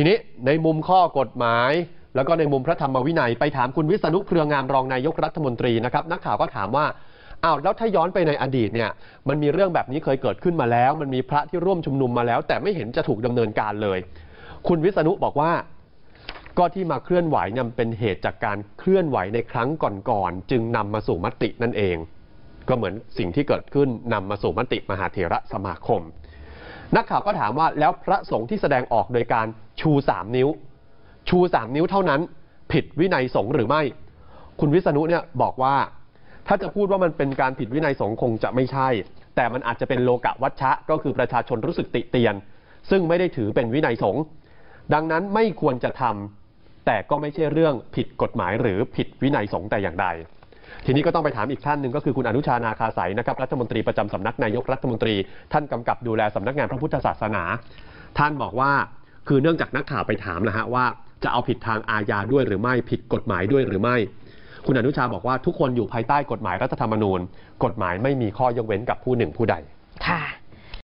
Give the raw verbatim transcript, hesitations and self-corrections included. ทีนี้ในมุมข้อกฎหมายแล้วก็ในมุมพระธรรมวินัยไปถามคุณวิษณุเครืองามรองนายกรัฐมนตรีนะครับนักข่าวก็ถามว่าอ้าวแล้วถ้าย้อนไปในอดีตเนี่ยมันมีเรื่องแบบนี้เคยเกิดขึ้นมาแล้วมันมีพระที่ร่วมชุมนุมมาแล้วแต่ไม่เห็นจะถูกดำเนินการเลยคุณวิษณุบอกว่าก็ที่มาเคลื่อนไหวเนี่ยเป็นเหตุจากการเคลื่อนไหวในครั้งก่อนๆจึงนำมาสู่มตินั่นเองก็เหมือนสิ่งที่เกิดขึ้นนำมาสู่มติมหาเถระสมาคมนักข่าวก็ถามว่าแล้วพระสงฆ์ที่แสดงออกโดยการชูสามนิ้วชูสามนิ้วเท่านั้นผิดวินัยสงฆ์หรือไม่คุณวิษณุเนี่ยบอกว่าถ้าจะพูดว่ามันเป็นการผิดวินัยสงฆ์คงจะไม่ใช่แต่มันอาจจะเป็นโลกวัชชะก็คือประชาชนรู้สึกติเตียนซึ่งไม่ได้ถือเป็นวินัยสงฆ์ดังนั้นไม่ควรจะทำแต่ก็ไม่ใช่เรื่องผิดกฎหมายหรือผิดวินัยสงฆ์แต่อย่างใดทีนี้ก็ต้องไปถามอีกท่านหนึ่งก็คือคุณอนุชา นาคาไสยนะครับรัฐมนตรีประจำสำนักนายกรัฐมนตรีท่านกำกับดูแลสำนักงานพระพุทธศาสนาท่านบอกว่าคือเนื่องจากนักข่าวไปถามนะฮะว่าจะเอาผิดทางอาญาด้วยหรือไม่ผิดกฎหมายด้วยหรือไม่คุณอนุชาบอกว่าทุกคนอยู่ภายใต้กฎหมายรัฐธรรมนูญกฎหมายไม่มีข้อยกเว้นกับผู้หนึ่งผู้ใดค่ะ